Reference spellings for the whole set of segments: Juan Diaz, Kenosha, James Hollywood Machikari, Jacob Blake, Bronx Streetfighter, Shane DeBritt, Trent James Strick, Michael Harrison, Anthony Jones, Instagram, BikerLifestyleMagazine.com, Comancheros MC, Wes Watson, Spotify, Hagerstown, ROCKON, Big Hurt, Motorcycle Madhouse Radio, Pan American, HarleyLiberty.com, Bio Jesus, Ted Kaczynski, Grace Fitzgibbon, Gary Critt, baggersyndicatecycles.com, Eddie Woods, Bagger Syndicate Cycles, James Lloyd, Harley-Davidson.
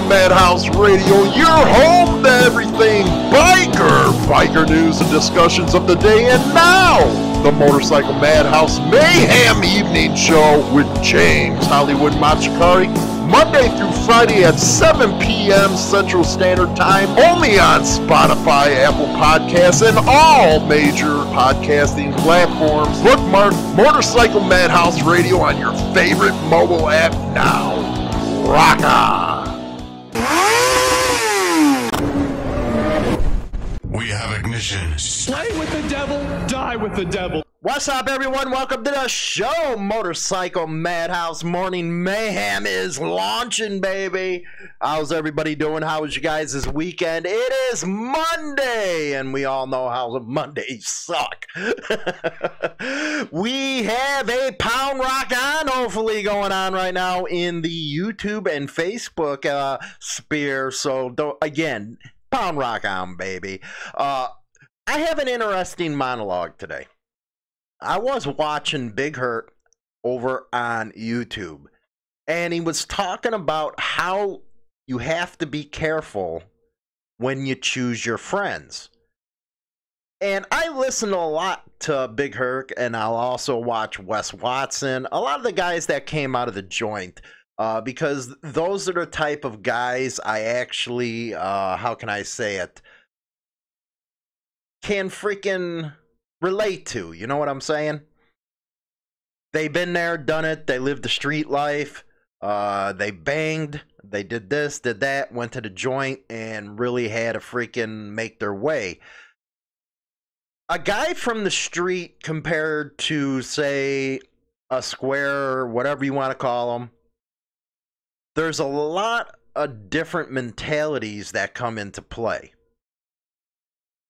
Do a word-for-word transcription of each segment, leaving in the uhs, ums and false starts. Motorcycle Madhouse Radio, your home to everything biker, biker news and discussions of the day, and now, the Motorcycle Madhouse Mayhem Evening Show with James Hollywood Machikari, Monday through Friday at seven p m Central Standard Time, only on Spotify, Apple Podcasts, and all major podcasting platforms. Bookmark Motorcycle Madhouse Radio on your favorite mobile app now. Rock on! We have ignition. Slay with the devil, die with the devil. What's up, everyone? Welcome to the show. Motorcycle Madhouse Morning Mayhem is launching, baby. How's everybody doing? How was you guys this weekend? It is Monday, and we all know how Mondays suck. We have a pound rock on, hopefully, going on right now in the YouTube and Facebook uh, sphere. So, don't, again, pound rock on, baby. Uh, I have an interesting monologue today. I was watching Big Hurt over on YouTube, and he was talking about how you have to be careful when you choose your friends. And I listen a lot to Big Hurt, and I'll also watch Wes Watson, a lot of the guys that came out of the joint, uh, because those are the type of guys I actually, uh, how can I say it, can freaking relate to. You know what I'm saying? They've been there, done it. They lived the street life. Uh, they banged. They did this, did that, went to the joint, and really had to freaking make their way. A guy from the street compared to, say, a square, or whatever you want to call them, there's a lot of different mentalities that come into play.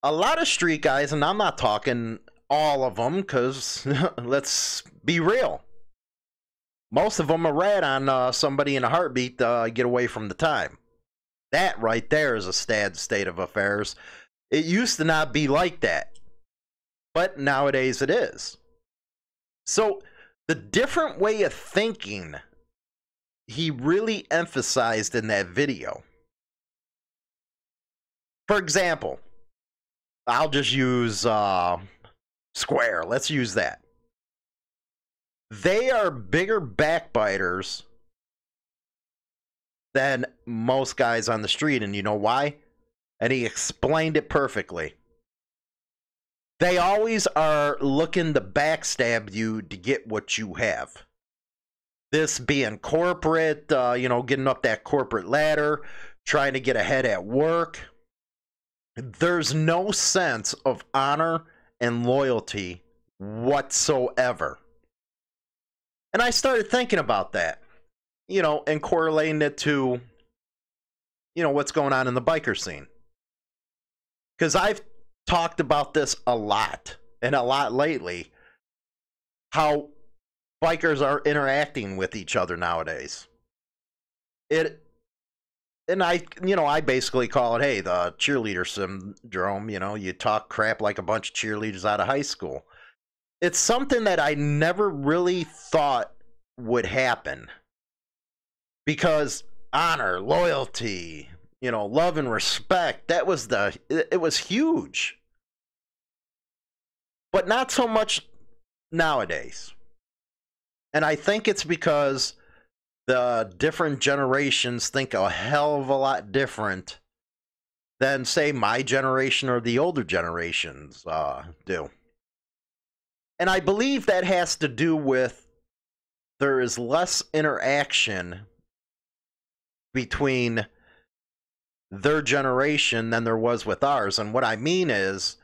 A lot of street guys, and I'm not talking all of them, because let's be real. Most of them are rat on uh, somebody in a heartbeat to uh, get away from the time. That right there is a sad state of affairs. It used to not be like that, but nowadays it is. So the different way of thinking he really emphasized in that video. For example, I'll just use uh, Square. Let's use that. They are bigger backbiters than most guys on the street. And you know why? And he explained it perfectly. They always are looking to backstab you to get what you have. This being corporate, uh, you know, getting up that corporate ladder, trying to get ahead at work. There's no sense of honor and loyalty whatsoever. And I started thinking about that, you know, and correlating it to, you know, what's going on in the biker scene. Because I've talked about this a lot, and a lot lately, how bikers are interacting with each other nowadays. It And I, you know, I basically call it, hey, the cheerleader syndrome. You know, you talk crap like a bunch of cheerleaders out of high school. It's something that I never really thought would happen. Because honor, loyalty, you know, love and respect, that was the, it was huge. But not so much nowadays. And I think it's because the different generations think a hell of a lot different than, say, my generation or the older generations uh, do. And I believe that has to do with there is less interaction between their generation than there was with ours. And what I mean is,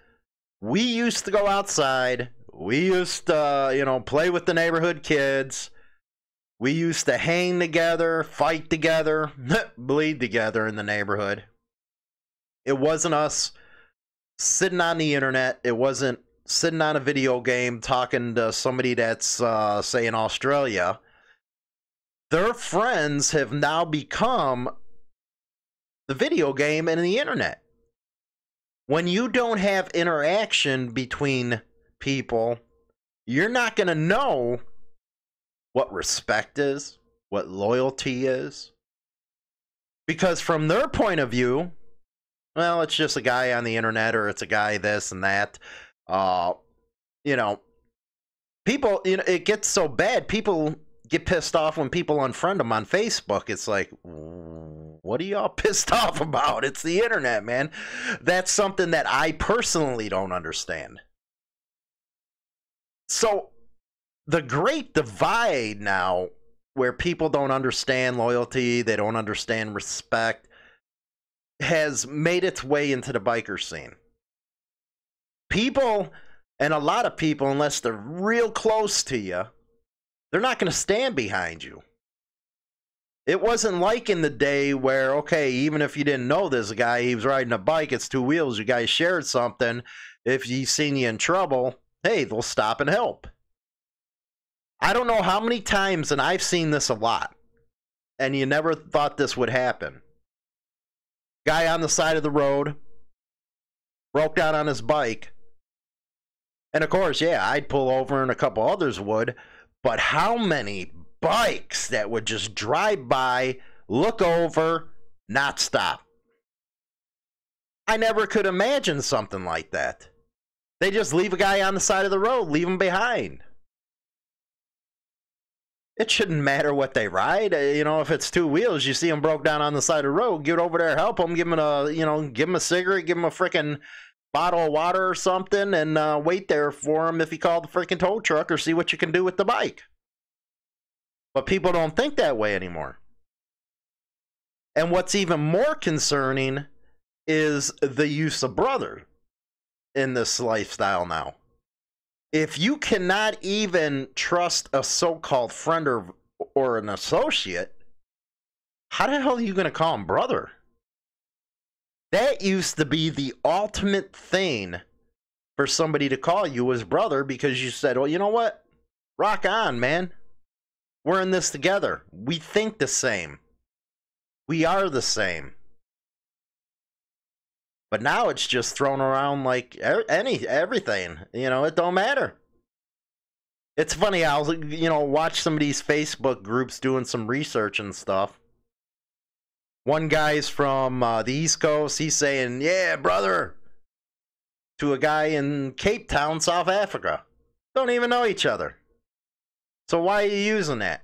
we used to go outside. We used to, uh, you know, play with the neighborhood kids. We used to hang together, fight together, bleed together in the neighborhood. It wasn't us sitting on the internet. It wasn't sitting on a video game talking to somebody that's, uh, say, in Australia. Their friends have now become the video game and the internet. When you don't have interaction between people, you're not going to know what respect is, what loyalty is. because from their point of view, well, it's just a guy on the internet, or it's a guy this and that. Uh, you know, people, you know, it gets so bad, people get pissed off when people unfriend them on Facebook. It's like, what are y'all pissed off about? It's the internet, man. That's something that I personally don't understand. So the great divide now, where people don't understand loyalty, they don't understand respect, has made its way into the biker scene. People, and a lot of people, unless they're real close to you, they're not going to stand behind you. It wasn't like in the day where, okay, even if you didn't know this guy, he was riding a bike, it's two wheels, you guys shared something, if he seen you in trouble, hey, they'll stop and help. I don't know how many times, and I've seen this a lot, and you never thought this would happen. Guy on the side of the road, broke down on his bike, and of course, yeah, I'd pull over and a couple others would, but how many bikes that would just drive by, look over, not stop? I never could imagine something like that. They just leave a guy on the side of the road, leave him behind. It shouldn't matter what they ride. You know, if it's two wheels, you see them broke down on the side of the road, get over there, help them, give them a, you know, give them a cigarette, give them a freaking bottle of water or something, and uh, wait there for him if he called the freaking tow truck, or see what you can do with the bike. But people don't think that way anymore. And what's even more concerning is the use of brother in this lifestyle now. If you cannot even trust a so-called friend or, or an associate, how the hell are you going to call him brother? That used to be the ultimate thing for somebody to call you as brother, because you said, well, you know what? Rock on, man. We're in this together. We think the same. We are the same. But now it's just thrown around like any everything. You know, it don't matter. It's funny, I was, you know, watch some of these Facebook groups doing some research and stuff. One guy's from uh, the East Coast. He's saying, yeah, brother, to a guy in Cape Town, South Africa. Don't even know each other. So why are you using that?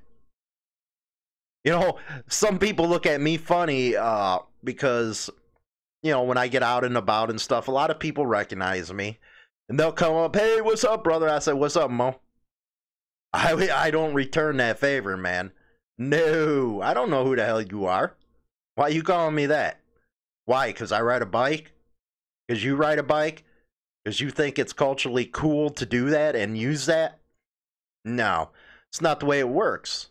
You know, some people look at me funny uh, because... you know, when I get out and about and stuff, a lot of people recognize me. And they'll come up, hey, what's up, brother? I said, what's up, Mo? I, I don't return that favor, man. No, I don't know who the hell you are. Why are you calling me that? Why? Because I ride a bike? Because you ride a bike? Because you think it's culturally cool to do that and use that? No, it's not the way it works.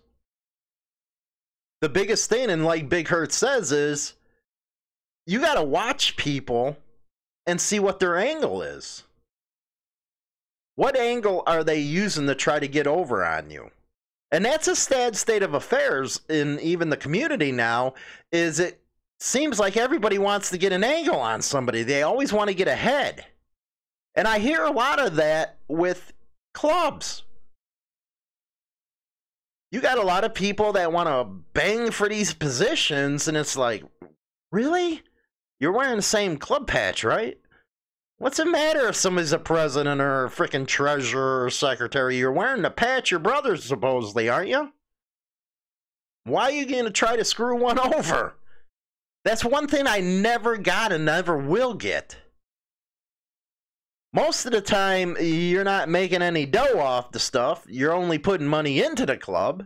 The biggest thing, and like Big Hurt says, is... you got to watch people and see what their angle is. What angle are they using to try to get over on you? And that's a sad state of affairs in even the community now, is it seems like everybody wants to get an angle on somebody. They always want to get ahead. And I hear a lot of that with clubs. You got a lot of people that want to bang for these positions, and it's like, really? You're wearing the same club patch, right? What's it matter if somebody's a president or a freaking treasurer or secretary? You're wearing the patch your brother's supposedly, aren't you? Why are you going to try to screw one over? That's one thing I never got and never will get. Most of the time, you're not making any dough off the stuff. You're only putting money into the club.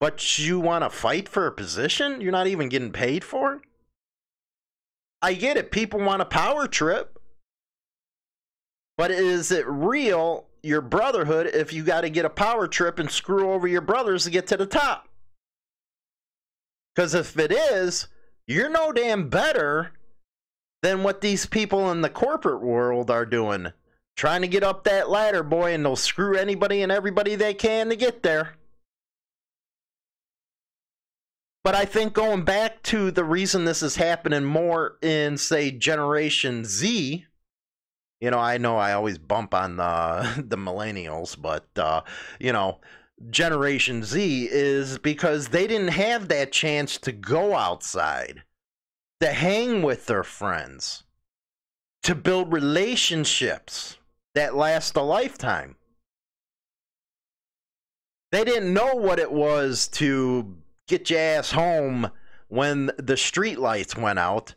But you want to fight for a position you're not even getting paid for? I get it. People want a power trip. But is it real, your brotherhood, if you got to get a power trip and screw over your brothers to get to the top? Because if it is, you're no damn better than what these people in the corporate world are doing. Trying to get up that ladder, boy, and they'll screw anybody and everybody they can to get there. But I think going back to the reason this is happening more in, say, Generation Z, you know, I know I always bump on the, the millennials, but, uh, you know, Generation Z is because they didn't have that chance to go outside, to hang with their friends, to build relationships that last a lifetime. They didn't know what it was to get your ass home when the street lights went out.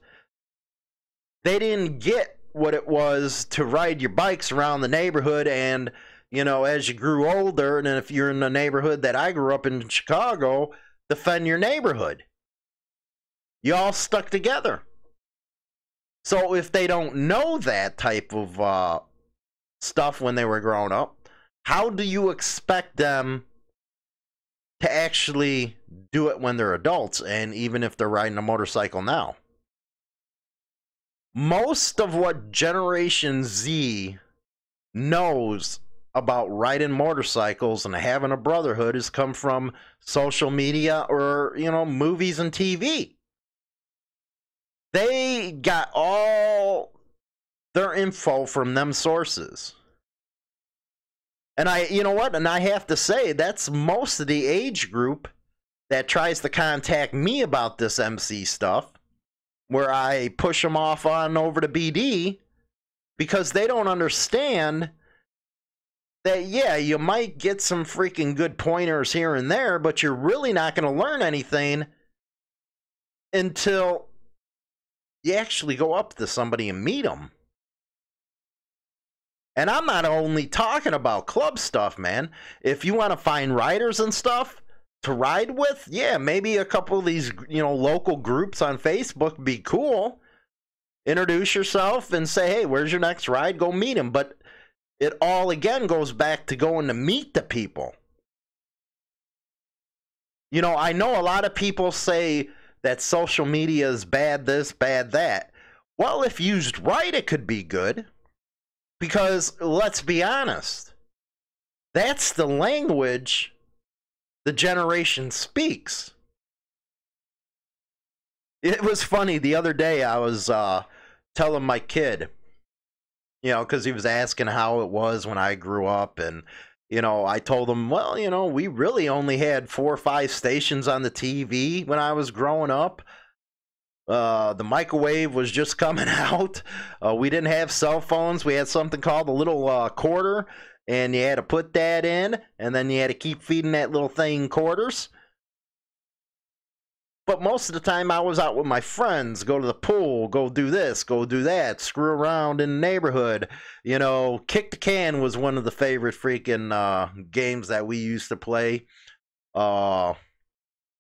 They didn't get what it was to ride your bikes around the neighborhood. And, you know, as you grew older, and if you're in the neighborhood that I grew up in, in Chicago, defend your neighborhood. You all stuck together. So if they don't know that type of uh, stuff when they were growing up, how do you expect them to actually do it when they're adults, and even if they're riding a motorcycle now? Most of what Generation Z knows about riding motorcycles and having a brotherhood has come from social media or, you know, movies and T V. They got all their info from them sources. And I, you know what? And I have to say, that's most of the age group that tries to contact me about this M C stuff, where I push them off on over to B D, because they don't understand that, yeah, you might get some freaking good pointers here and there, but you're really not going to learn anything until you actually go up to somebody and meet them. And I'm not only talking about club stuff, man. If you want to find riders and stuff to ride with, yeah, maybe a couple of these, you know, local groups on Facebook would be cool. Introduce yourself and say, hey, where's your next ride? Go meet him. But it all, again, goes back to going to meet the people. You know, I know a lot of people say that social media is bad this, bad that. Well, if used right, it could be good. Because, let's be honest, that's the language the generation speaks. It was funny, the other day I was uh, telling my kid, you know, because he was asking how it was when I grew up, and, you know, I told him, well, you know, we really only had four or five stations on the T V when I was growing up. Uh, the microwave was just coming out. Uh, we didn't have cell phones. We had something called a little uh, quarter, and you had to put that in, and then you had to keep feeding that little thing quarters. But most of the time I was out with my friends, go to the pool, go do this, go do that, screw around in the neighborhood. You know, kick the can was one of the favorite freaking uh, games that we used to play. Uh...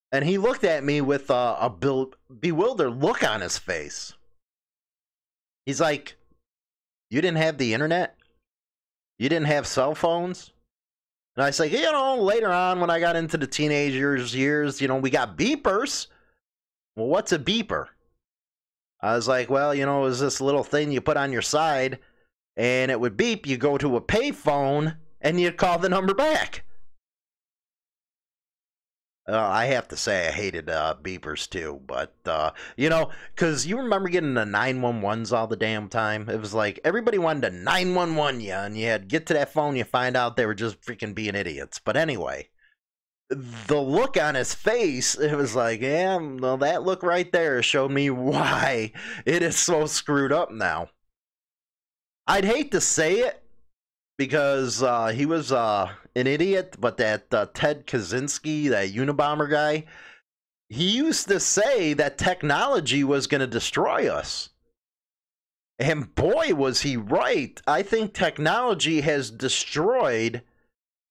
And he looked at me with a, a be bewildered look on his face. He's like, you didn't have the internet? You didn't have cell phones? And I was like, you know, later on when I got into the teenagers years, you know, we got beepers. Well, what's a beeper? I was like, well, you know, it was this little thing you put on your side, and it would beep. You go to a pay phone, and you'd call the number back. Uh, I have to say I hated uh, beepers too, but, uh, you know, because you remember getting the nine one ones all the damn time? It was like everybody wanted to nine one one you, and you had to get to that phone, you find out they were just freaking being idiots. But anyway, the look on his face, it was like, yeah, well, that look right there showed me why it is so screwed up now. I'd hate to say it, because uh, he was uh, an idiot, but that uh, Ted Kaczynski, that Unabomber guy, he used to say that technology was going to destroy us. And boy, was he right. I think technology has destroyed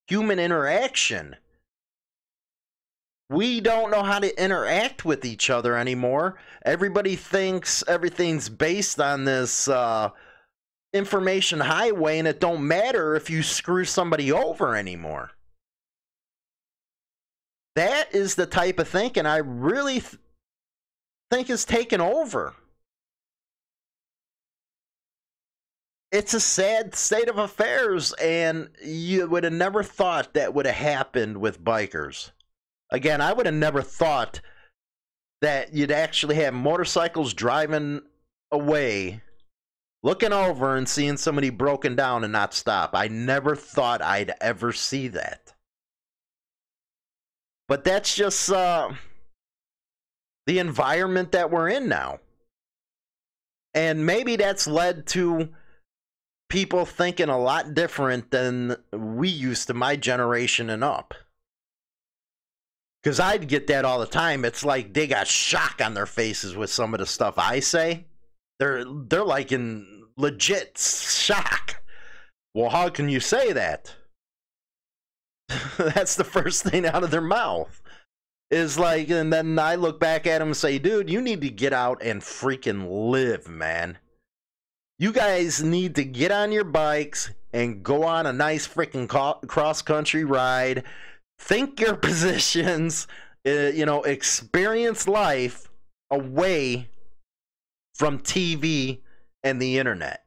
human interaction. We don't know how to interact with each other anymore. Everybody thinks everything's based on this uh, information highway, and it don't matter if you screw somebody over anymore. That is the type of thinking I really th think is taken over. It's a sad state of affairs, and you would have never thought that would have happened with bikers. Again, I would have never thought that you'd actually have motorcycles driving away, looking over and seeing somebody broken down and not stop. I never thought I'd ever see that. But that's just uh, the environment that we're in now. And maybe that's led to people thinking a lot different than we used to, my generation and up. Because I'd get that all the time. It's like they got shock on their faces with some of the stuff I say. They're, they're like in legit shock. Well, how can you say that? That's the first thing out of their mouth. Is like, and then I look back at them and say, dude, you need to get out and freaking live, man. You guys need to get on your bikes and go on a nice freaking cross-country ride. Think your positions, uh, you know, experience life away from T V and the internet.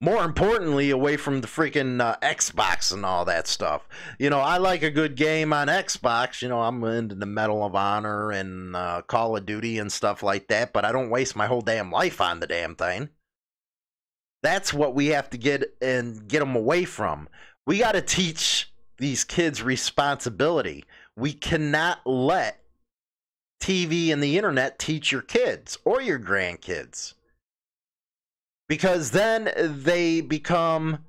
More importantly, away from the freaking uh, Xbox and all that stuff. You know, I like a good game on Xbox. You know, I'm into the Medal of Honor and uh, Call of Duty and stuff like that, but I don't waste my whole damn life on the damn thing. That's what we have to get and get them away from. We got to teach these kids responsibility. We cannot let T V and the internet teach your kids or your grandkids. Because then they become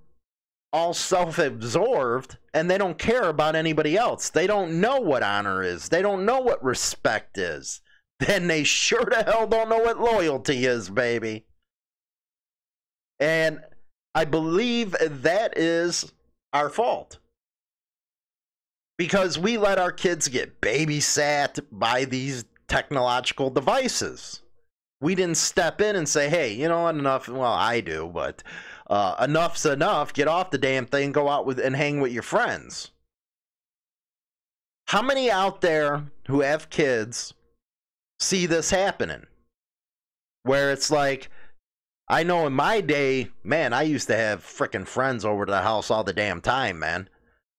all self-absorbed and they don't care about anybody else. They don't know what honor is. They don't know what respect is. Then they sure the hell don't know what loyalty is, baby. And I believe that is our fault. Because we let our kids get babysat by these technological devices. We didn't step in and say, hey, you know, enough. Well, I do, but uh, enough's enough. Get off the damn thing. Go out with and hang with your friends. How many out there who have kids see this happening? Where it's like, I know in my day, man, I used to have freaking friends over to the house all the damn time, man.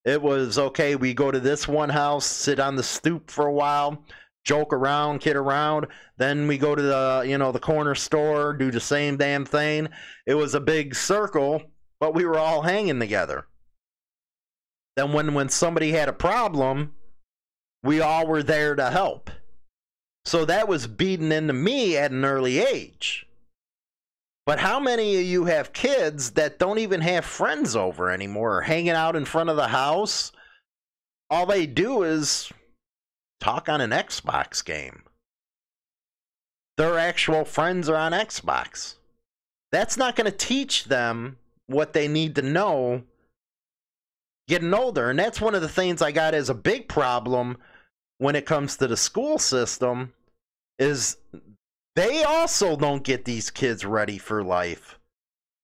It was, okay, we go to this one house, sit on the stoop for a while, joke around, kid around, then we go to the, you know, the corner store, do the same damn thing. It was a big circle, but we were all hanging together. Then when, when somebody had a problem, we all were there to help. So that was beaten into me at an early age. But how many of you have kids that don't even have friends over anymore, or hanging out in front of the house? All they do is talk on an Xbox game. Their actual friends are on Xbox. That's not going to teach them what they need to know getting older. And that's one of the things I got as a big problem when it comes to the school system, is they also don't get these kids ready for life.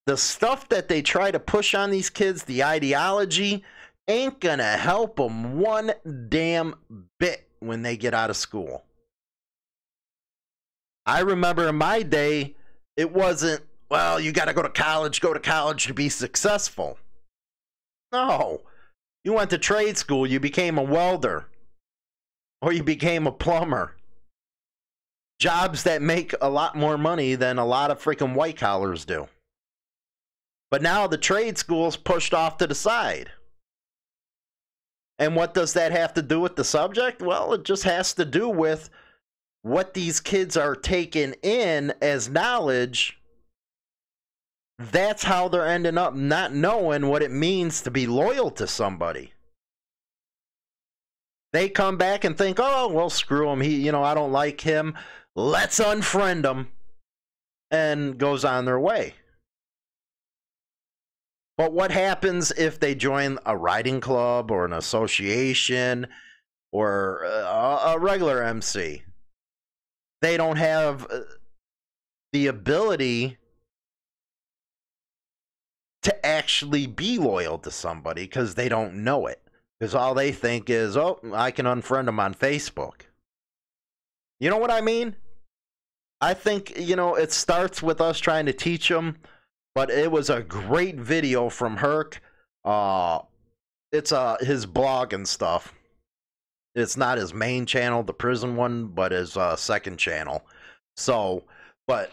The stuff that they try to push on these kids, the ideology, ain't gonna help them one damn bit when they get out of school. I remember in my day, it wasn't, well, you got to go to college, go to college to be successful. No. You went to trade school, you became a welder, or you became a plumber. Jobs that make a lot more money than a lot of freaking white collars do. But now the trade school's pushed off to the side. And what does that have to do with the subject? Well, it just has to do with what these kids are taking in as knowledge. That's how they're ending up not knowing what it means to be loyal to somebody. They come back and think, oh, well, screw him. He, you know, I don't like him. Let's unfriend him. And goes on their way. But what happens if they join a riding club or an association or a regular M C? They don't have the ability to actually be loyal to somebody because they don't know it. Because all they think is, oh, I can unfriend them on Facebook. You know what I mean? I think, you know, it starts with us trying to teach them. But it was a great video from Herc. Uh, it's uh, his blog and stuff. It's not his main channel, the prison one, but his uh, second channel. So, but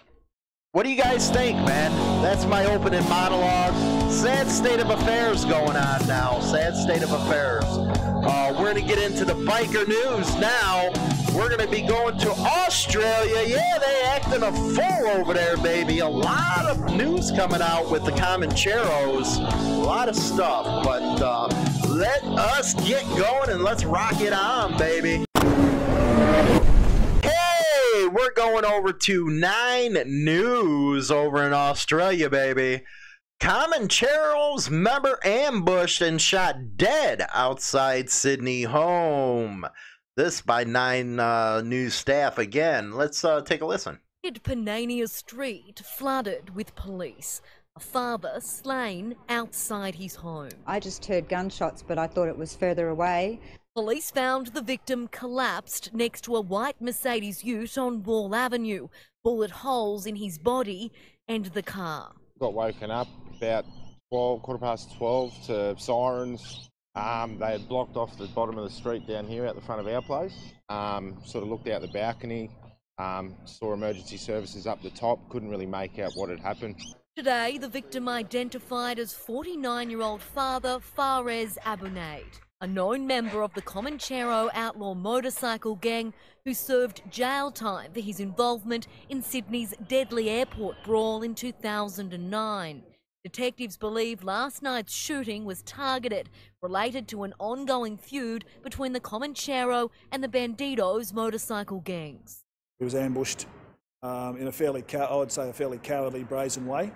what do you guys think, man? That's my opening monologue. Sad state of affairs going on now. Sad state of affairs. Uh, we're We're going to get into the biker news now. We're going to be going to Australia. Yeah, they acting a fool over there, baby. A lot of news coming out with the Comancheros. A lot of stuff. But uh, let us get going and let's rock it on, baby. Hey, we're going over to Nine News over in Australia, baby. Comancheros member ambushed and shot dead outside Sydney home. This by Nine uh, News staff again. Let's uh, take a listen. Panania Street flooded with police. A father slain outside his home. I just heard gunshots, but I thought it was further away. Police found the victim collapsed next to a white Mercedes ute on Wall Avenue. Bullet holes in his body and the car. Got woken up about twelve, quarter past twelve to sirens. Um, they had blocked off the bottom of the street down here out the front of our place. Um, sort of looked out the balcony, um, saw emergency services up the top, couldn't really make out what had happened. Today, the victim identified as forty-nine-year-old father Fares Abunaid, a known member of the Comanchero outlaw motorcycle gang who served jail time for his involvement in Sydney's deadly airport brawl in two thousand nine. Detectives believe last night's shooting was targeted, related to an ongoing feud between the Comanchero and the Bandidos motorcycle gangs. He was ambushed um, in a fairly, I would say, a fairly cowardly, brazen way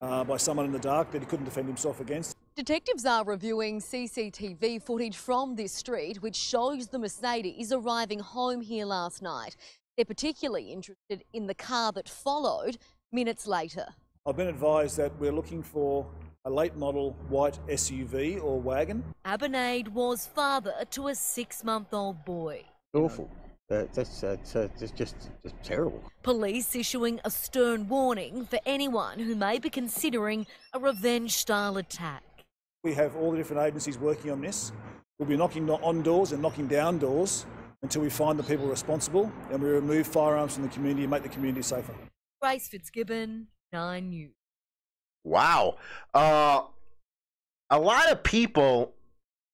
uh, by someone in the dark that he couldn't defend himself against. Detectives are reviewing C C T V footage from this street, which shows the Mercedes arriving home here last night. They're particularly interested in the car that followed minutes later. I've been advised that we're looking for a late model white S U V or wagon. Abunaid was father to a six-month-old boy. Awful. Uh, that's, uh, that's, uh, that's just that's terrible. Police issuing a stern warning for anyone who may be considering a revenge-style attack. We have all the different agencies working on this. We'll be knocking on doors and knocking down doors until we find the people responsible and we remove firearms from the community and make the community safer. Grace Fitzgibbon. News. Wow. Uh, a lot of people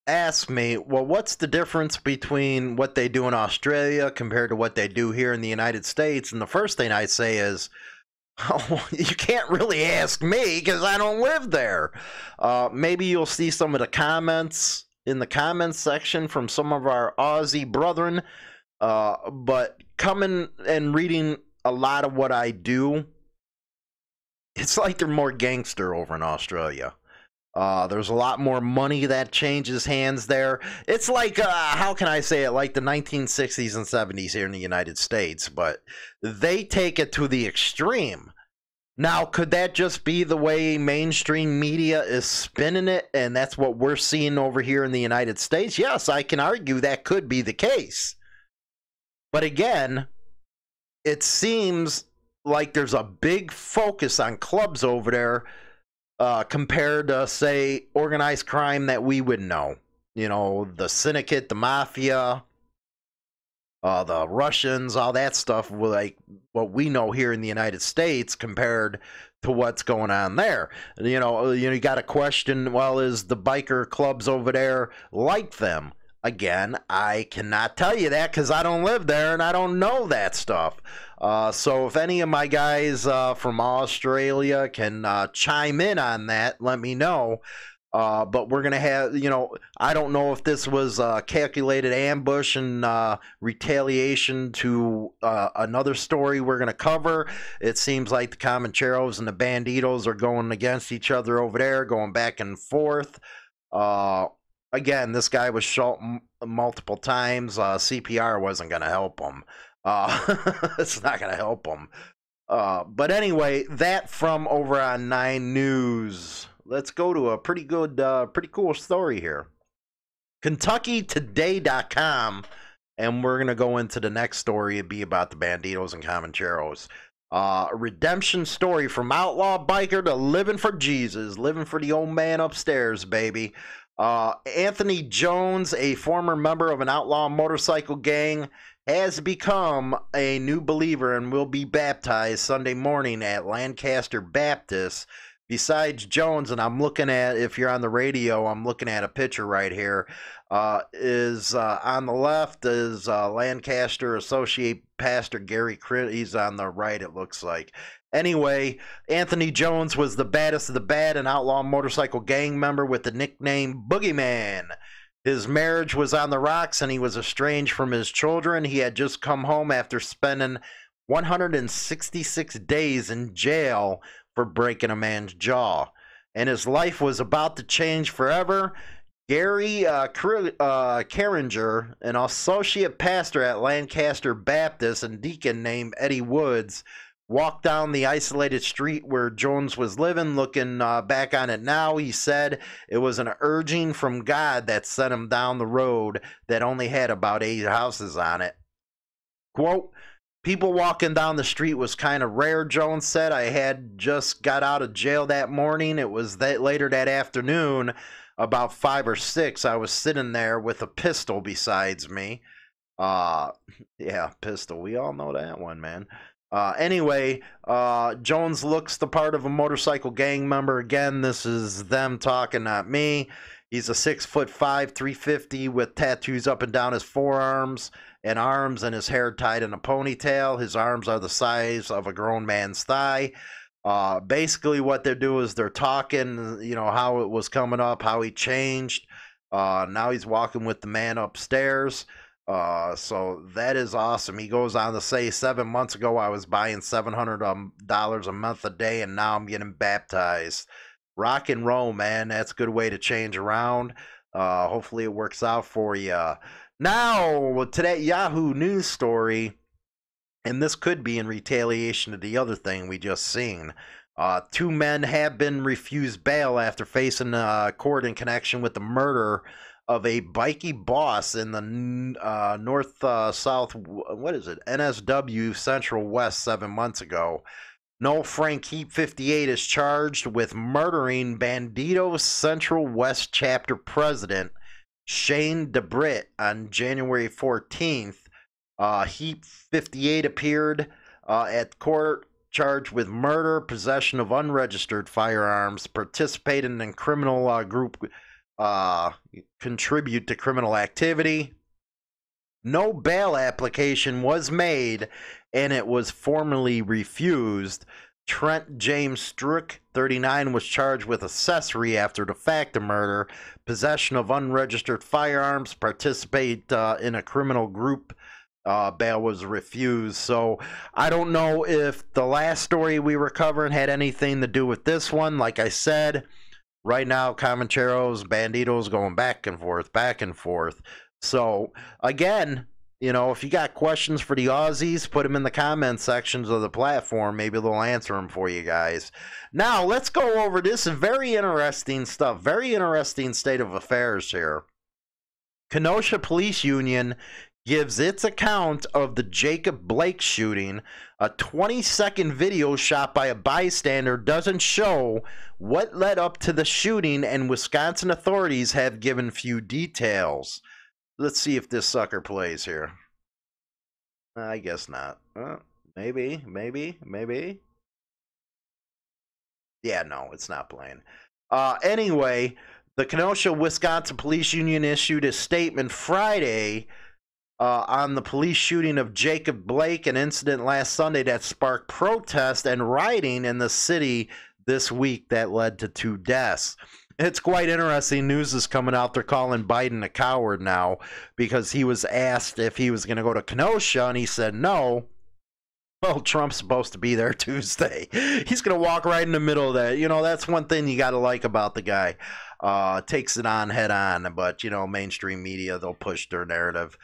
ask me, well, what's the difference between what they do in Australia compared to what they do here in the United States? And the first thing I say is, oh, you can't really ask me because I don't live there. Uh, maybe you'll see some of the comments in the comments section from some of our Aussie brethren. Uh, but coming and reading a lot of what I do, it's like they're more gangster over in Australia. Uh, there's a lot more money that changes hands there. It's like, uh, how can I say it, like the nineteen sixties and seventies here in the United States, but they take it to the extreme. Now, could that just be the way mainstream media is spinning it, and that's what we're seeing over here in the United States? Yes, I can argue that could be the case. But again, it seems like there's a big focus on clubs over there uh, compared to, say, organized crime that we would know. You know, the syndicate, the mafia, uh, the Russians, all that stuff, like what we know here in the United States compared to what's going on there. You know, you got a question, well, is the biker clubs over there like them? Again, I cannot tell you that because I don't live there and I don't know that stuff. Uh, so if any of my guys uh, from Australia can uh, chime in on that, let me know. Uh, but we're going to have, you know, I don't know if this was a calculated ambush and uh, retaliation to uh, another story we're going to cover. It seems like the Comancheros and the Bandidos are going against each other over there, going back and forth. Uh, again, this guy was shot m multiple times. Uh, C P R wasn't going to help him. Uh, it's not going to help them. Uh, but anyway, that from over on Nine News. Let's go to a pretty good, uh, pretty cool story here. Kentucky Today dot com. And we're going to go into the next story. It'd be about the Bandidos and Comancheros. Uh, a redemption story from outlaw biker to living for Jesus. Living for the old man upstairs, baby. Uh, Anthony Jones, a former member of an outlaw motorcycle gang, has become a new believer and will be baptized Sunday morning at Lancaster Baptist. Besides Jones, and I'm looking at, if you're on the radio, I'm looking at a picture right here. Uh, is uh, on the left is uh, Lancaster Associate Pastor Gary Critt. He's on the right, it looks like. Anyway, Anthony Jones was the baddest of the bad, an outlaw motorcycle gang member with the nickname Boogeyman. His marriage was on the rocks, and he was estranged from his children. He had just come home after spending one hundred sixty-six days in jail for breaking a man's jaw, and his life was about to change forever. Gary uh, uh, Carringer, an associate pastor at Lancaster Baptist and deacon named Eddie Woods, walked down the isolated street where Jones was living. Looking uh, back on it now, he said it was an urging from God that sent him down the road that only had about eight houses on it. Quote, "People walking down the street was kind of rare," Jones said. "I had just got out of jail that morning. It was that later that afternoon. About five or six, I was sitting there with a pistol besides me." Uh, yeah, pistol. We all know that one, man. Uh, anyway, uh, Jones looks the part of a motorcycle gang member. Again, this is them talking, not me. He's a six foot five, three fifty with tattoos up and down his forearms and arms and his hair tied in a ponytail. His arms are the size of a grown man's thigh. Uh, basically what they do is they're talking, you know, how it was coming up, how he changed. Uh, now he's walking with the man upstairs. Uh, so that is awesome. He goes on to say, seven months ago, I was buying seven hundred dollars a month a day, and now I'm getting baptized. Rock and roll, man. That's a good way to change around. Uh, hopefully it works out for you. Now, today, Yahoo News story. And this could be in retaliation to the other thing we just seen. Uh, two men have been refused bail after facing uh, court in connection with the murder of a bikey boss in the uh, north uh, south, what is it, N S W Central West seven months ago. Noel Frank Heap, fifty-eight, is charged with murdering Bandidos Central West Chapter President Shane DeBritt on January fourteenth. Uh, Heap, fifty-eight, appeared uh, at court charged with murder, possession of unregistered firearms, participating in criminal uh, group, uh, contribute to criminal activity. No bail application was made, and it was formally refused. Trent James Strick, thirty-nine, was charged with accessory after the fact of murder, possession of unregistered firearms, participate uh, in a criminal group. Uh, bail was refused. So I don't know if the last story we were covering had anything to do with this one. Like I said, right now, Comancheros, Bandidos going back and forth, back and forth. So again, you know, if you got questions for the Aussies, put them in the comment sections of the platform. Maybe they'll answer them for you guys. Now let's go over this very interesting stuff, very interesting state of affairs here. Kenosha Police Union gives its account of the Jacob Blake shooting. A twenty-second video shot by a bystander doesn't show what led up to the shooting, and Wisconsin authorities have given few details. Let's see if this sucker plays here. I guess not. Uh, maybe, maybe, maybe. Yeah, no, it's not playing. Uh, anyway, the Kenosha, Wisconsin Police Union issued a statement Friday Uh, on the police shooting of Jacob Blake, an incident last Sunday that sparked protest and rioting in the city this week that led to two deaths. It's quite interesting. News is coming out. They're calling Biden a coward now because he was asked if he was going to go to Kenosha, and he said no. Well, Trump's supposed to be there Tuesday. He's going to walk right in the middle of that. You know, that's one thing you got to like about the guy. Uh, takes it on head on, but, you know, mainstream media, they'll push their narrative.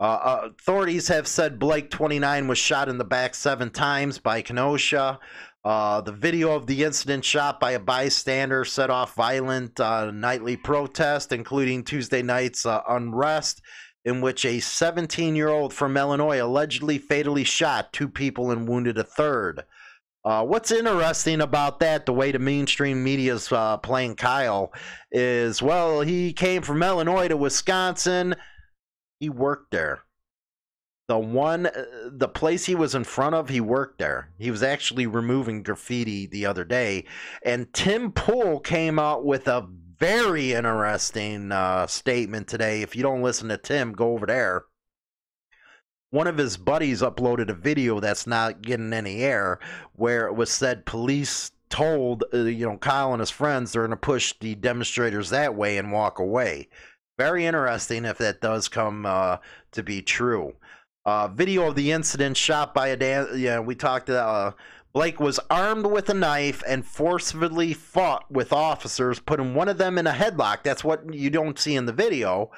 Uh, authorities have said Blake, twenty-nine, was shot in the back seven times by Kenosha. Uh, the video of the incident shot by a bystander set off violent uh, nightly protest, including Tuesday night's uh, unrest, in which a seventeen-year-old from Illinois allegedly fatally shot two people and wounded a third. Uh, what's interesting about that, the way the mainstream media is uh, playing Kyle, is, well, he came from Illinois to Wisconsin. He worked there. The one, the place he was in front of, he worked there. He was actually removing graffiti the other day. And Tim Pool came out with a very interesting uh, statement today. If you don't listen to Tim, go over there. One of his buddies uploaded a video that's not getting any air where it was said police told uh, you know, Kyle and his friends they're going to push the demonstrators that way and walk away. Very interesting if that does come uh, to be true. Uh, video of the incident shot by a dan- yeah, we talked to uh, Blake was armed with a knife and forcefully fought with officers, putting one of them in a headlock. That's what you don't see in the video.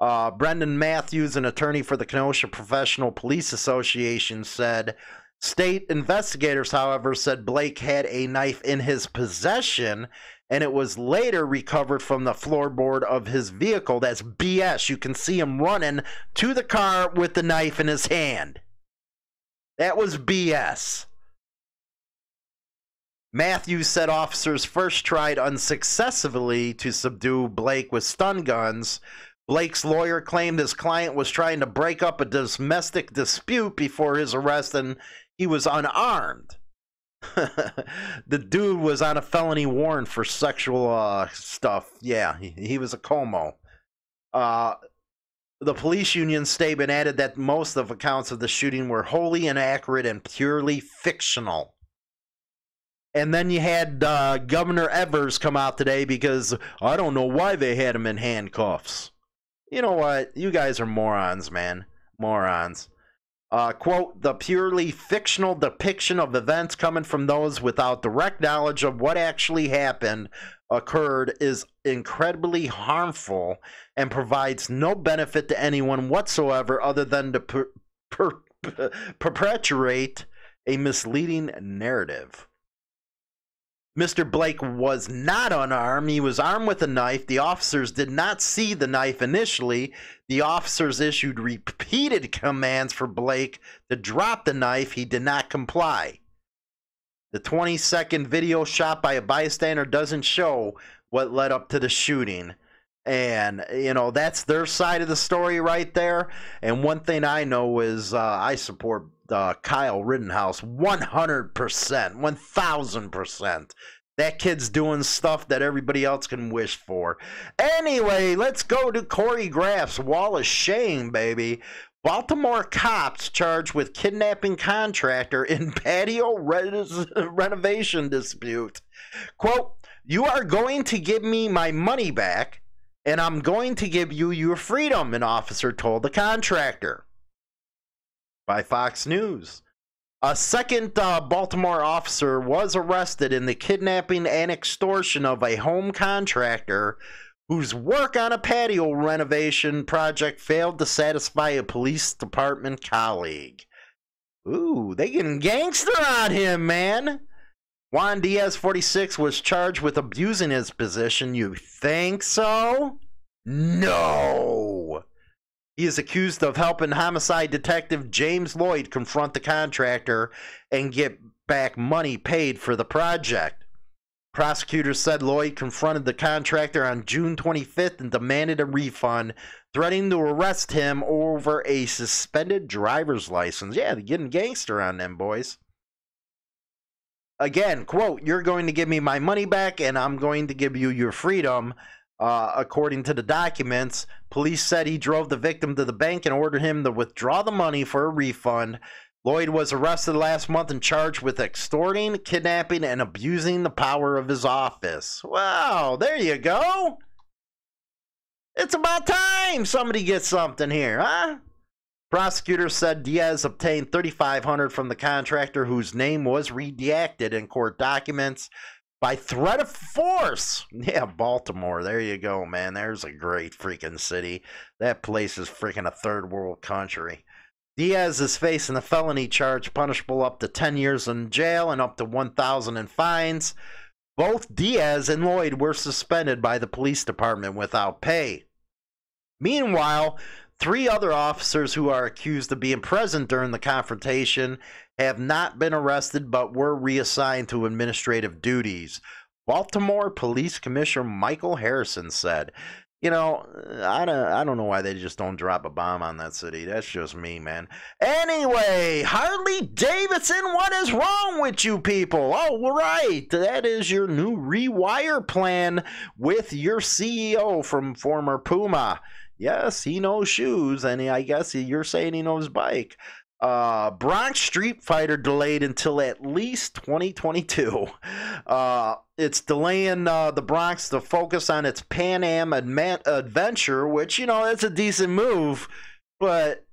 Uh, Brendan Matthews, an attorney for the Kenosha Professional Police Association, said state investigators, however, said Blake had a knife in his possession and it was later recovered from the floorboard of his vehicle. That's B S. You can see him running to the car with the knife in his hand. That was B S. Matthews said officers first tried unsuccessfully to subdue Blake with stun guns. Blake's lawyer claimed his client was trying to break up a domestic dispute before his arrest and he was unarmed. The dude was on a felony warrant for sexual uh, stuff. Yeah, he, he was a como. Uh, the police union statement added that most of accounts of the shooting were wholly inaccurate and purely fictional. And then you had uh, Governor Evers come out today because I don't know why they had him in handcuffs. You know what? You guys are morons, man. Morons. Uh, quote, the purely fictional depiction of events coming from those without direct knowledge of what actually happened, occurred, is incredibly harmful and provides no benefit to anyone whatsoever other than to per per per perpetuate a misleading narrative. Mister Blake was not unarmed. He was armed with a knife. The officers did not see the knife initially. The officers issued repeated commands for Blake to drop the knife. He did not comply. The twenty-second video shot by a bystander doesn't show what led up to the shooting. And, you know, that's their side of the story right there. And one thing I know is uh, I support Uh, Kyle Rittenhouse one hundred percent, one thousand percent. That kid's doing stuff that everybody else can wish for. Anyway, let's go to Corey Graff's Wall of Shame, baby. Baltimore cops charged with kidnapping contractor in patio re renovation dispute. Quote, you are going to give me my money back, and I'm going to give you your freedom, an officer told the contractor. By Fox News. A second uh, Baltimore officer was arrested in the kidnapping and extortion of a home contractor whose work on a patio renovation project failed to satisfy a police department colleague. Ooh, they getting gangster on him, man. Juan Diaz, forty-six, was charged with abusing his position. You think so? No. He is accused of helping homicide detective James Lloyd confront the contractor and get back money paid for the project. Prosecutors said Lloyd confronted the contractor on June twenty-fifth and demanded a refund, threatening to arrest him over a suspended driver's license. Yeah, they're getting gangster on them, boys. Again, quote, you're going to give me my money back and I'm going to give you your freedom. Uh, according to the documents, police said he drove the victim to the bank and ordered him to withdraw the money for a refund. Lloyd was arrested last month and charged with extorting, kidnapping, and abusing the power of his office. Wow, there you go. It's about time somebody gets something here, huh? Prosecutors said Diaz obtained thirty-five hundred dollars from the contractor whose name was redacted in court documents. By threat of force. Yeah, Baltimore. There you go, man. There's a great freaking city. That place is freaking a third world country. Diaz is facing a felony charge punishable up to ten years in jail and up to one thousand dollars in fines. Both Diaz and Lloyd were suspended by the police department without pay. Meanwhile, three other officers who are accused of being present during the confrontation have not been arrested but were reassigned to administrative duties. Baltimore Police Commissioner Michael Harrison said You know, I don't, I don't know why they just don't drop a bomb on that city. That's just me, man. Anyway, Harley-Davidson, what is wrong with you people? Oh, right. That is your new rewire plan with your C E O from former Puma. Yes, he knows shoes, and I guess you're saying he knows bike. Uh, Bronx Street Fighter delayed until at least twenty twenty-two. Uh, it's delaying uh, the Bronx to focus on its Pan Am Adman Adventure, which, you know, that's a decent move. But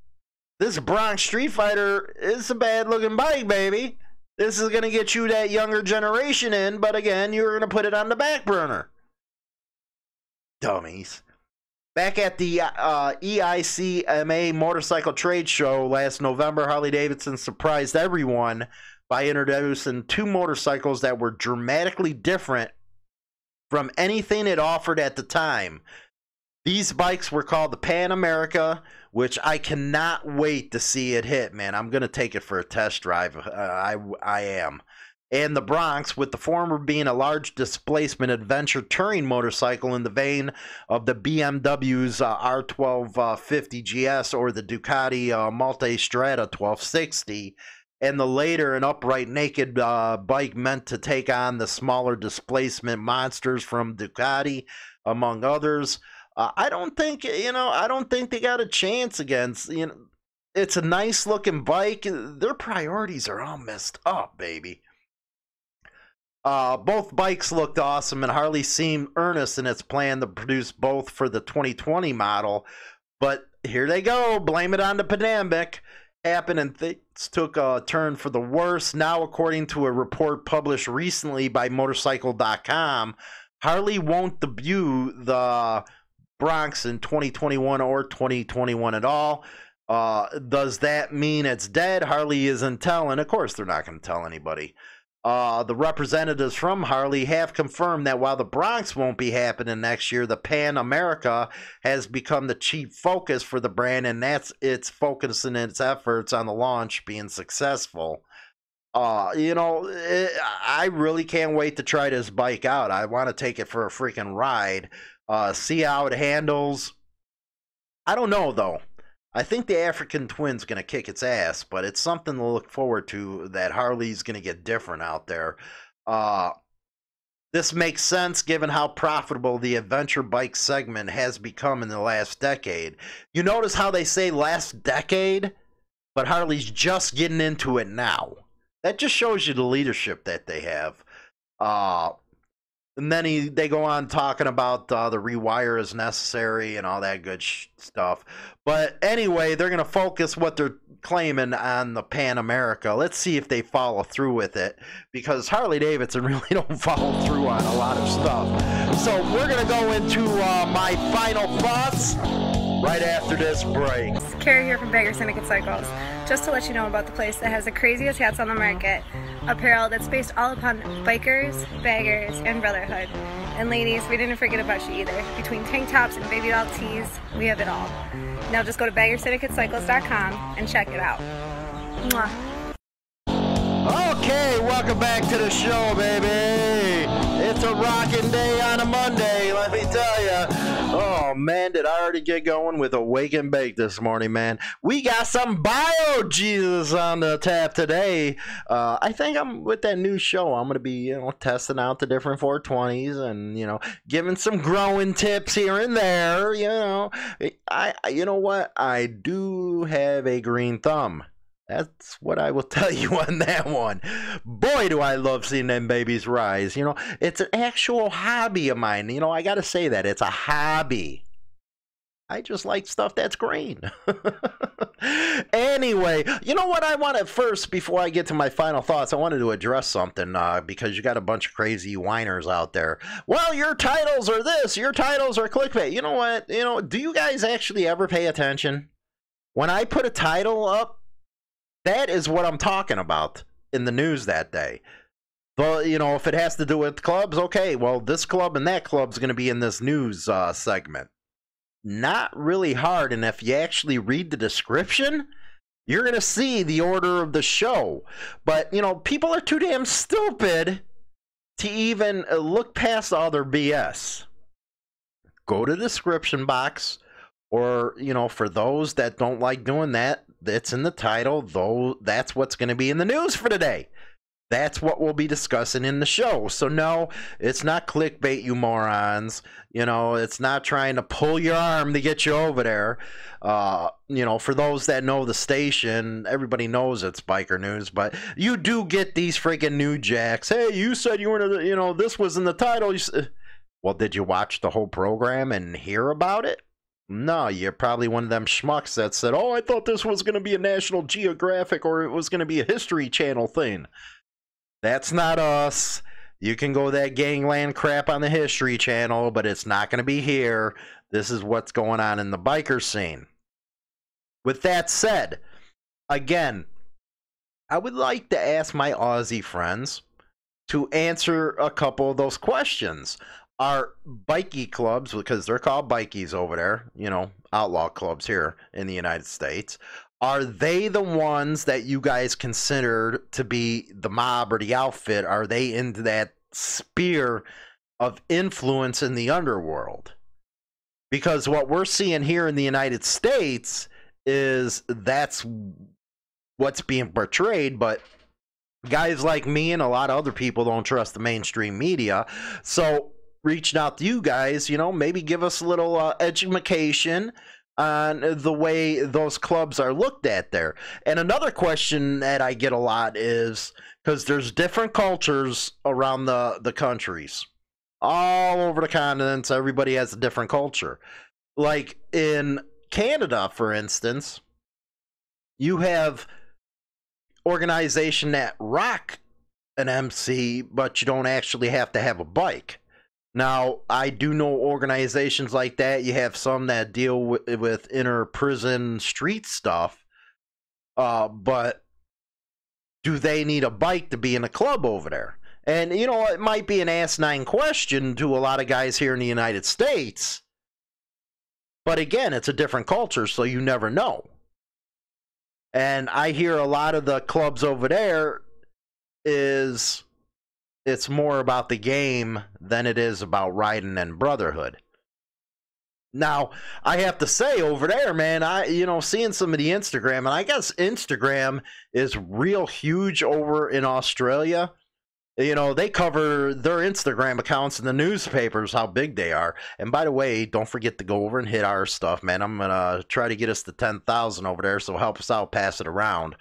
this Bronx Street Fighter is a bad-looking bike, baby. This is going to get you that younger generation in, but again, you're going to put it on the back burner. Dummies. Back at the uh, E I C M A Motorcycle Trade Show last November, Harley-Davidson surprised everyone by introducing two motorcycles that were dramatically different from anything it offered at the time. These bikes were called the Pan America, which I cannot wait to see it hit, man. I'm going to take it for a test drive. Uh, I, I am. And the Bronx, with the former being a large displacement adventure touring motorcycle in the vein of the B M W's uh, R twelve fifty G S or the Ducati uh, Multistrada twelve sixty, and the later an upright naked uh, bike meant to take on the smaller displacement monsters from Ducati, among others. Uh, I don't think, you know, I don't think they got a chance against, you know, it's a nice looking bike. Their priorities are all messed up, baby. Uh, both bikes looked awesome, and Harley seemed earnest in its plan to produce both for the twenty twenty model. But here they go. Blame it on the pandemic. Happened and things took a turn for the worse. Now, according to a report published recently by motorcycle dot com, Harley won't debut the Bronx in twenty twenty-one or twenty twenty-one at all. Uh, does that mean it's dead? Harley isn't telling. Of course, they're not going to tell anybody. Uh, the representatives from Harley have confirmed that while the Bronx won't be happening next year, the Pan America has become the chief focus for the brand, and that's its focus and its efforts on the launch being successful. Uh, you know, it, I really can't wait to try this bike out. I want to take it for a freaking ride, uh, see how it handles. I don't know, though. I think the African Twin's going to kick its ass, but it's something to look forward to that Harley's going to get different out there. Uh, this makes sense given how profitable the adventure bike segment has become in the last decade. You notice how they say last decade, but Harley's just getting into it now. That just shows you the leadership that they have. Uh, and then he, they go on talking about uh, the rewire is necessary and all that good sh stuff. But anyway, they're going to focus what they're claiming on the Pan America. Let's see if they follow through with it, because Harley-Davidson really don't follow through on a lot of stuff. So we're going to go into uh, my final thoughts right after this break. Carrie here from Bagger Syndicate Cycles. Just to let you know about the place that has the craziest hats on the market. Apparel that's based all upon bikers, baggers, and brotherhood. And ladies, we didn't forget about you either. Between tank tops and baby doll tees, we have it all. Now just go to bagger syndicate cycles dot com and check it out. Mwah. Okay, welcome back to the show, baby. It's a rocking day on a Monday, let me tell you. Oh, man, did I already get going with a wake and bake this morning, man. We got some Bio Jesus on the tap today. Uh, I think I'm with that new show. I'm going to be, you know, testing out the different four twenties and, you know, giving some growing tips here and there. You know, I, you know what? I do have a green thumb. That's what I will tell you on that one. Boy, do I love seeing them babies rise. You know, it's an actual hobby of mine. You know, I got to say that. It's a hobby. I just like stuff that's green. Anyway, you know what I want to first, before I get to my final thoughts, I wanted to address something uh, because you got a bunch of crazy whiners out there. Well, your titles are this. Your titles are clickbait. You know what? You know, do you guys actually ever pay attention? When I put a title up, that is what I'm talking about in the news that day. But, you know, if it has to do with clubs, okay, well, this club and that club's going to be in this news uh, segment. Not really hard, and if you actually read the description, you're going to see the order of the show. But, you know, people are too damn stupid to even look past all their B S. go to the description box, or, you know, for those that don't like doing that, it's in the title, though. That's what's going to be in the news for today. That's what we'll be discussing in the show. So no, it's not clickbait, you morons. You know, it's not trying to pull your arm to get you over there. Uh, you know, for those that know the station, everybody knows it's biker news, but you do get these freaking new jacks. Hey, you said you were, you know, this was in the title. You said, well, did you watch the whole program and hear about it? No, you're probably one of them schmucks that said, oh, I thought this was going to be a National Geographic or it was going to be a History Channel thing. That's not us. You can go that gangland crap on the History Channel, but it's not going to be here. This is what's going on in the biker scene. With that said, again, I would like to ask my Aussie friends to answer a couple of those questions. Our bikey clubs, because they're called bikies over there, you know, outlaw clubs here in the United States, are they the ones that you guys considered to be the mob or the outfit? Are they into that sphere of influence in the underworld? Because what we're seeing here in the United States is that's what's being portrayed, but guys like me and a lot of other people don't trust the mainstream media. So reaching out to you guys, you know, maybe give us a little uh, education on the way those clubs are looked at there. And another question that I get a lot is, because there's different cultures around the, the countries, all over the continents, everybody has a different culture. Like in Canada, for instance, you have organization that rock an M C, but you don't actually have to have a bike. Now, I do know organizations like that. You have some that deal with, with inner prison street stuff, uh, but do they need a bike to be in a club over there? And, you know, it might be an asinine question to a lot of guys here in the United States, but again, it's a different culture, so you never know. And I hear a lot of the clubs over there is... it's more about the game than it is about riding and brotherhood. Now, I have to say over there, man, I, you know, seeing some of the Instagram, and I guess Instagram is real huge over in Australia. You know, they cover their Instagram accounts in the newspapers, how big they are. And by the way, don't forget to go over and hit our stuff, man. I'm going to try to get us to ten thousand over there, so help us out, pass it around.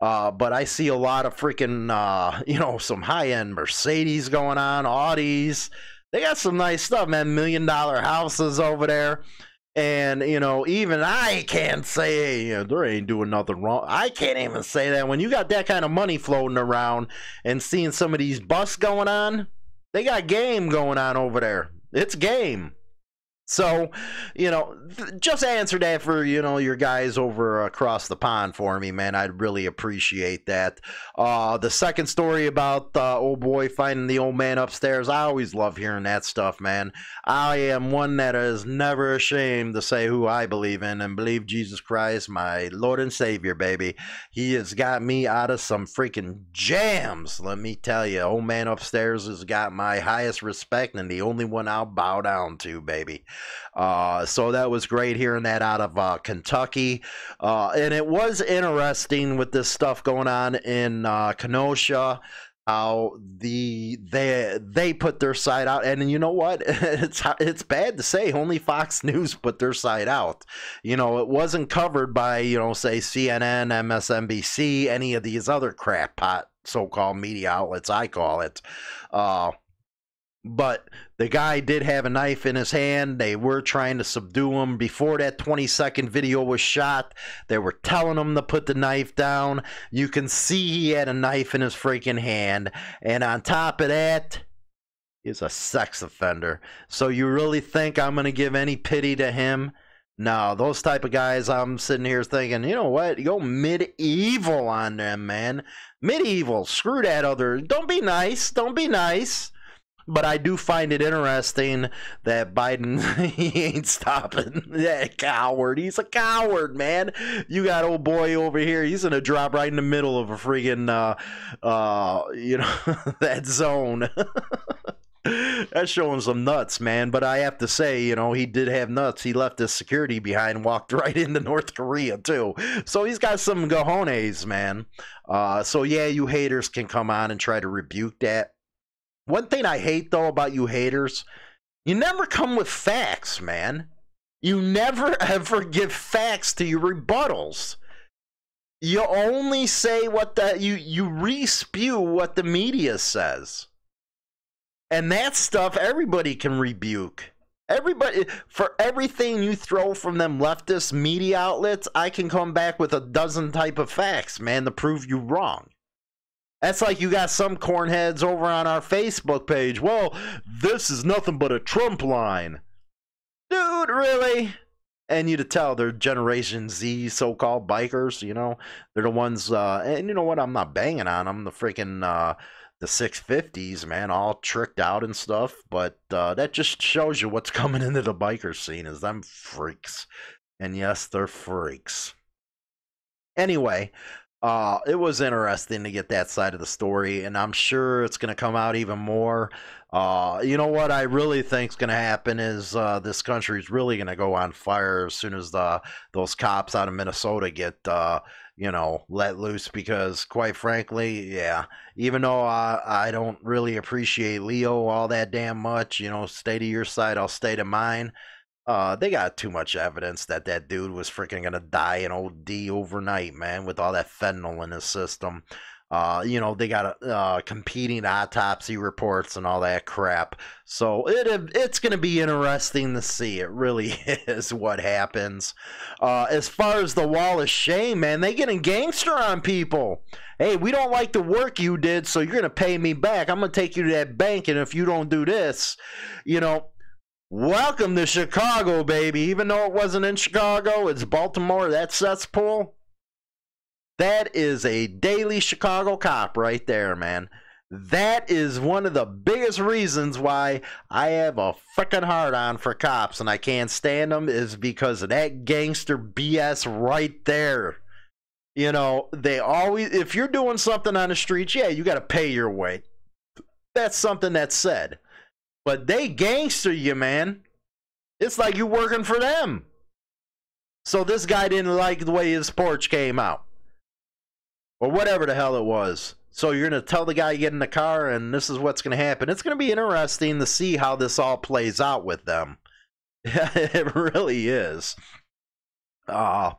Uh, but I see a lot of freaking, uh, you know, some high-end Mercedes going on, Audis. They got some nice stuff, man. Million-dollar houses over there. And, you know, even I can't say, hey, you know, they ain't doing nothing wrong. I can't even say that. When you got that kind of money floating around and seeing some of these busts going on, they got game going on over there. It's game. So, you know, just answer that for, you know, your guys over across the pond for me, man. I'd really appreciate that. Uh, the second story about the uh, old boy finding the old man upstairs, I always love hearing that stuff, man. I am one that is never ashamed to say who I believe in and believe Jesus Christ, my Lord and Savior, baby. He has got me out of some freaking jams, let me tell you. Old man upstairs has got my highest respect and the only one I'll bow down to, baby. Uh, so that was great hearing that out of uh, Kentucky. Uh, and it was interesting with this stuff going on in uh, Kenosha, how the they they put their side out. And you know what? It's, it's bad to say. Only Fox News put their side out. You know, it wasn't covered by, you know, say C N N, M S N B C, any of these other crap pot so-called media outlets, I call it. Uh, but the guy did have a knife in his hand. They were trying to subdue him. Before that twenty second video was shot, they were telling him to put the knife down. You can see he had a knife in his freaking hand, and on top of that, he's a sex offender. So you really think I'm gonna give any pity to him? No, those type of guys, I'm sitting here thinking, you know what? Go medieval on them, man. Medieval. Screw that other. Don't be nice. Don't be nice. But I do find it interesting that Biden, he ain't stopping. That coward. He's a coward, man. You got old boy over here. He's going to drop right in the middle of a freaking, uh, uh, you know, that zone. That's showing some nuts, man. But I have to say, you know, he did have nuts. He left his security behind, walked right into North Korea, too. So he's got some cojones, man. Uh, so, yeah, you haters can come on and try to rebuke that. One thing I hate, though, about you haters, you never come with facts, man. You never, ever give facts to your rebuttals. You only say what the, you, you re-spew what the media says. And that stuff, everybody can rebuke. Everybody, for everything you throw from them leftist media outlets, I can come back with a dozen type of facts, man, to prove you wrong. That's like you got some cornheads over on our Facebook page. Well, this is nothing but a Trump line. Dude, really? And you to tell they're Generation Z so-called bikers, you know? They're the ones, uh, and you know what? I'm not banging on them. The freaking... Uh, the six fifties, man, all tricked out and stuff, but uh, that just shows you what's coming into the biker scene is them freaks. And yes, they're freaks. Anyway, uh, it was interesting to get that side of the story, and I'm sure it's going to come out even more. Uh, you know what I really think is going to happen is uh, this country is really going to go on fire as soon as the, those cops out of Minnesota get... Uh, you know, let loose, because quite frankly, yeah, even though I, I don't really appreciate Leo all that damn much, you know, stay to your side, I'll stay to mine. Uh, they got too much evidence that that dude was freaking going to die in O D overnight, man, with all that fentanyl in his system. Uh, you know, they got uh, competing autopsy reports and all that crap. So it it's going to be interesting to see. It really is what happens. Uh, as far as the wall of shame, man, they getting gangster on people. Hey, we don't like the work you did, so you're going to pay me back. I'm going to take you to that bank, and if you don't do this, you know, welcome to Chicago, baby. Even though it wasn't in Chicago, it's Baltimore, that cesspool. That is a daily Chicago cop right there, man. That is one of the biggest reasons why I have a freaking hard on for cops and I can't stand them is because of that gangster B S right there. You know, they always, if you're doing something on the street, yeah, you got to pay your way. That's something that's said. But they gangster you, man. It's like you're working for them. So this guy didn't like the way his porch came out. Or whatever the hell it was. So you're going to tell the guy to get in the car and this is what's going to happen. It's going to be interesting to see how this all plays out with them. It really is. Uh,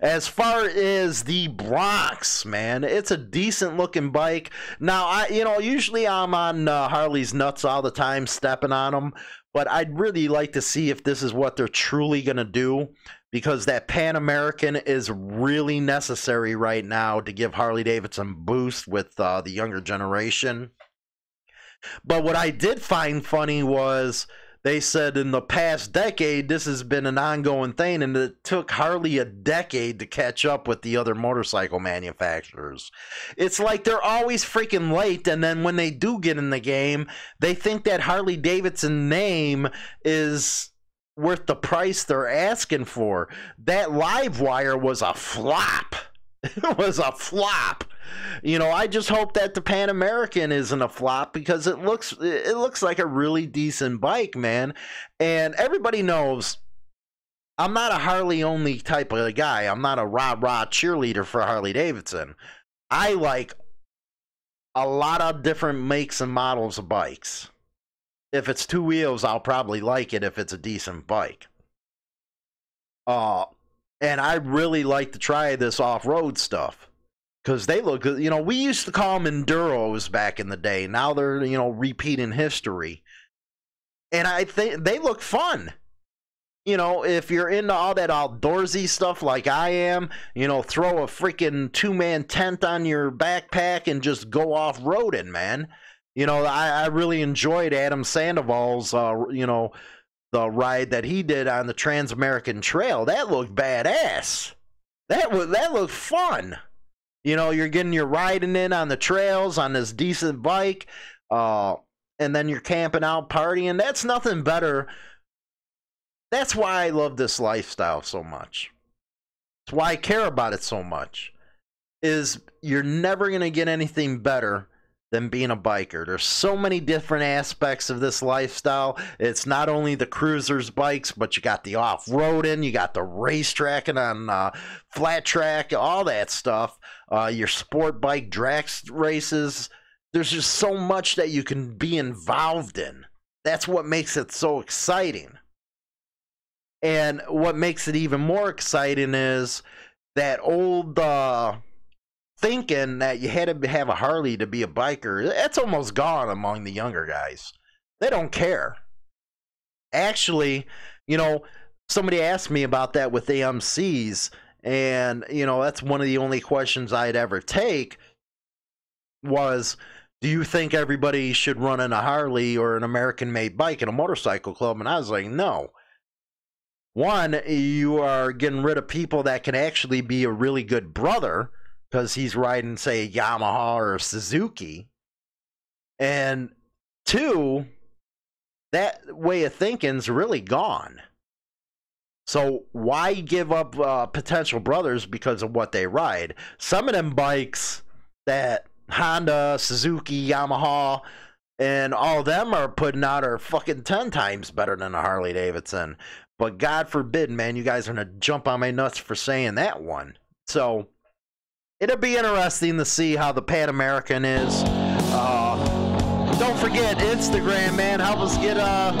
as far as the Bronx, man, it's a decent looking bike. Now, I, you know, usually I'm on uh, Harley's nuts all the time, stepping on them. But I'd really like to see if this is what they're truly going to do. Because that Pan American is really necessary right now to give Harley-Davidson boost with uh, the younger generation. But what I did find funny was they said in the past decade, this has been an ongoing thing, and it took Harley a decade to catch up with the other motorcycle manufacturers. It's like they're always freaking late, and then when they do get in the game, they think that Harley-Davidson name is... worth the price they're asking for. That live wire was a flop. It was a flop. You know, I just hope that the Pan American isn't a flop, because it looks it looks like a really decent bike, man. And everybody knows I'm not a Harley only type of guy. I'm not a rah-rah cheerleader for Harley Davidson. I like a lot of different makes and models of bikes. If it's two wheels, I'll probably like it if it's a decent bike. Uh, and I really like to try this off-road stuff. Because they look, you know, we used to call them Enduros back in the day. Now they're, you know, repeating history. And I think they look fun. You know, if you're into all that outdoorsy stuff like I am, you know, throw a freaking two-man tent on your backpack and just go off-roading, man. You know, I, I really enjoyed Adam Sandoval's, uh, you know, the ride that he did on the Trans-American Trail. That looked badass. That, that looked fun. You know, you're getting your riding in on the trails on this decent bike, uh, and then you're camping out, partying. That's nothing better. That's why I love this lifestyle so much. That's why I care about it so much, is you're never going to get anything better than being a biker. There's so many different aspects of this lifestyle. It's not only the cruisers bikes, but you got the off-roading, you got the racetracking on uh, flat track, all that stuff, uh, your sport bike drag races. There's just so much that you can be involved in. That's what makes it so exciting. And what makes it even more exciting is that old uh, thinking that you had to have a Harley to be a biker, that's almost gone among the younger guys. They don't care. Actually, you know, somebody asked me about that with the M Cs, and, you know, that's one of the only questions I'd ever take was, do you think everybody should run in a Harley or an American-made bike in a motorcycle club? And I was like, no. One, you are getting rid of people that can actually be a really good brother because he's riding, say, a Yamaha or a Suzuki. And two, that way of thinking's really gone. So why give up uh, potential brothers because of what they ride? Some of them bikes that Honda, Suzuki, Yamaha, and all them are putting out are fucking ten times better than a Harley-Davidson. But God forbid, man, you guys are going to jump on my nuts for saying that one. So it'll be interesting to see how the Pan American is. Uh, don't forget Instagram, man. Help us get uh,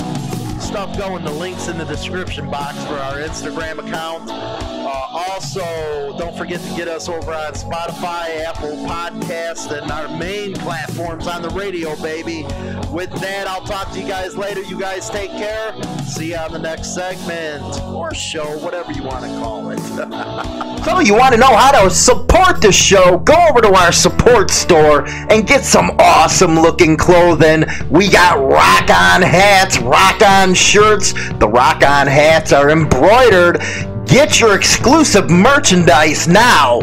stuff going. The link's in the description box for our Instagram account. Uh, also, don't forget to get us over on Spotify, Apple Podcasts, and our main platforms on the radio, baby. With that, I'll talk to you guys later. You guys take care. See you on the next segment or show, whatever you want to call it. So you want to know how to support the show? Go over to our support store and get some awesome-looking clothing. We got rock-on hats, rock-on shirts. The rock-on hats are embroidered. Get your exclusive merchandise now.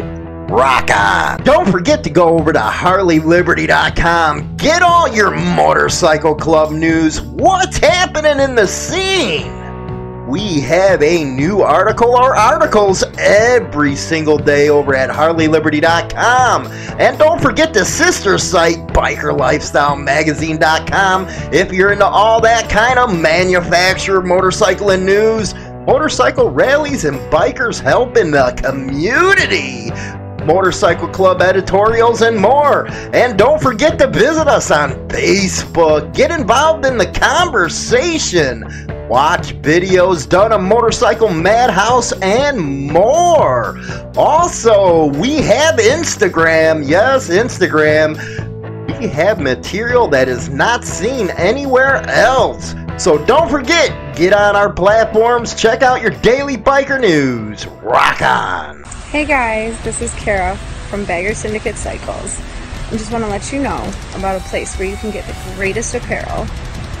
Rock on. Don't forget to go over to Harley Liberty dot com. Get all your motorcycle club news. What's happening in the scene? We have a new article or articles every single day over at Harley Liberty dot com. And don't forget the sister site, Biker Lifestyle Magazine dot com. If you're into all that kind of manufacturer, motorcycle, and news, motorcycle rallies, and bikers helping the community, motorcycle club editorials, and more. And don't forget to visit us on Facebook. Get involved in the conversation. Watch videos done on Motorcycle Madhouse and more. Also, we have Instagram. Yes, Instagram. We have material that is not seen anywhere else. So don't forget, get on our platforms, check out your daily biker news. Rock on! Hey guys, this is Kara from Bagger Syndicate Cycles. I just want to let you know about a place where you can get the greatest apparel,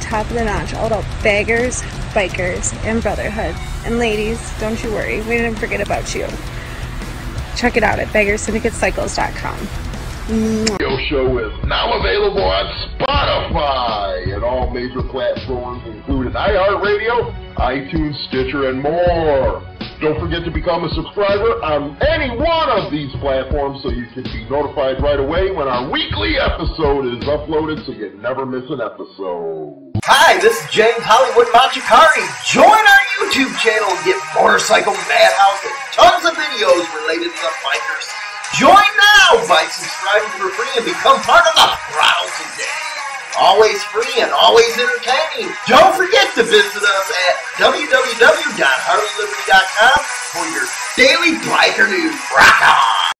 top of the notch, all about baggers, bikers, and brotherhood. And ladies, don't you worry, we didn't forget about you. Check it out at bagger syndicate cycles dot com. Your show is now available on Spotify and all major platforms, including iHeartRadio, iTunes, Stitcher, and more. Don't forget to become a subscriber on any one of these platforms so you can be notified right away when our weekly episode is uploaded so you never miss an episode. Hi, this is James Hollywood Machikari. Join our YouTube channel and get Motorcycle Madhouse and tons of videos related to the bikers. Join now by subscribing for free and become part of the crowd today. Always free and always entertaining. Don't forget to visit us at w w w dot harley liberty dot com for your daily biker news. Rock on!